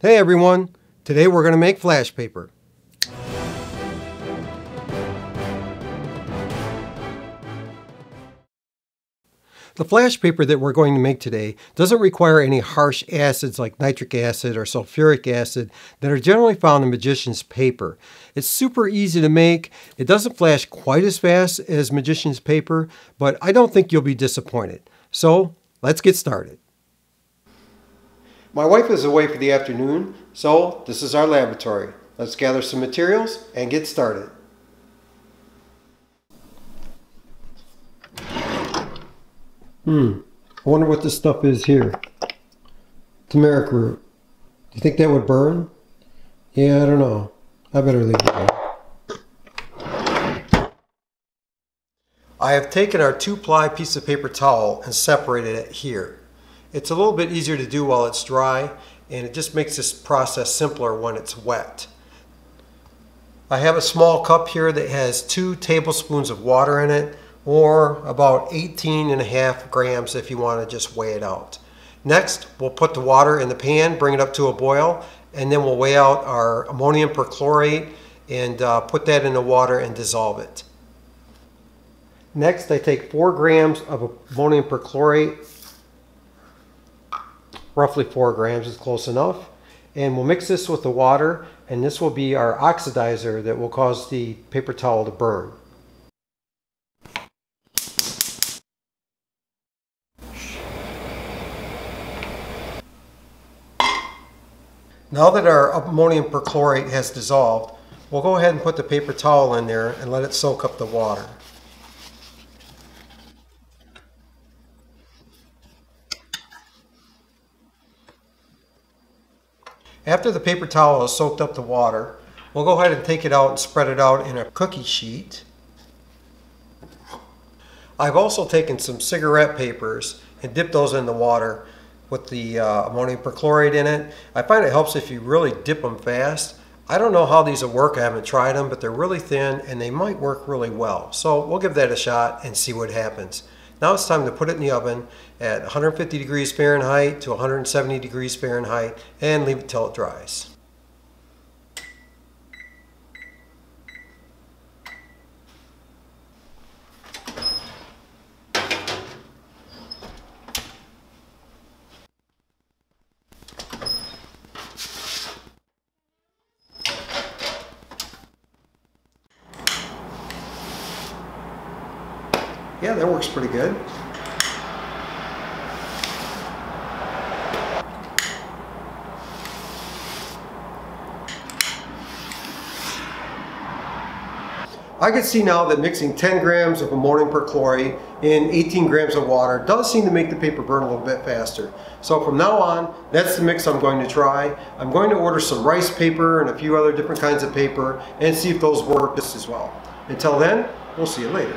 Hey everyone, today we're going to make flash paper. The flash paper that we're going to make today doesn't require any harsh acids like nitric acid or sulfuric acid that are generally found in magician's paper. It's super easy to make. It doesn't flash quite as fast as magician's paper, but I don't think you'll be disappointed. So let's get started. My wife is away for the afternoon, so this is our laboratory. Let's gather some materials and get started. I wonder what this stuff is here. Turmeric root. Do you think that would burn? Yeah, I don't know. I better leave it there. I have taken our 2-ply piece of paper towel and separated it here. It's a little bit easier to do while it's dry, and it just makes this process simpler when it's wet. I have a small cup here that has 2 tablespoons of water in it, or about 18.5 grams if you want to just weigh it out. Next, we'll put the water in the pan, bring it up to a boil, and then we'll weigh out our ammonium perchlorate and put that in the water and dissolve it. Next, I take 4 grams of ammonium perchlorate, roughly 4 grams is close enough, and we'll mix this with the water, and this will be our oxidizer that will cause the paper towel to burn. Now that our ammonium perchlorate has dissolved, we'll go ahead and put the paper towel in there and let it soak up the water. After the paper towel has soaked up the water, we'll go ahead and take it out and spread it out in a cookie sheet. I've also taken some cigarette papers and dipped those in the water with the ammonium perchlorate in it. I find it helps if you really dip them fast. I don't know how these will work, I haven't tried them, but they're really thin and they might work really well. So we'll give that a shot and see what happens. Now it's time to put it in the oven at 150 degrees Fahrenheit to 170 degrees Fahrenheit and leave it till it dries. Yeah, that works pretty good. I can see now that mixing 10 grams of ammonium perchlorate in 18 grams of water does seem to make the paper burn a little bit faster. So from now on, that's the mix I'm going to try. I'm going to order some rice paper and a few other different kinds of paper and see if those work just as well. Until then, we'll see you later.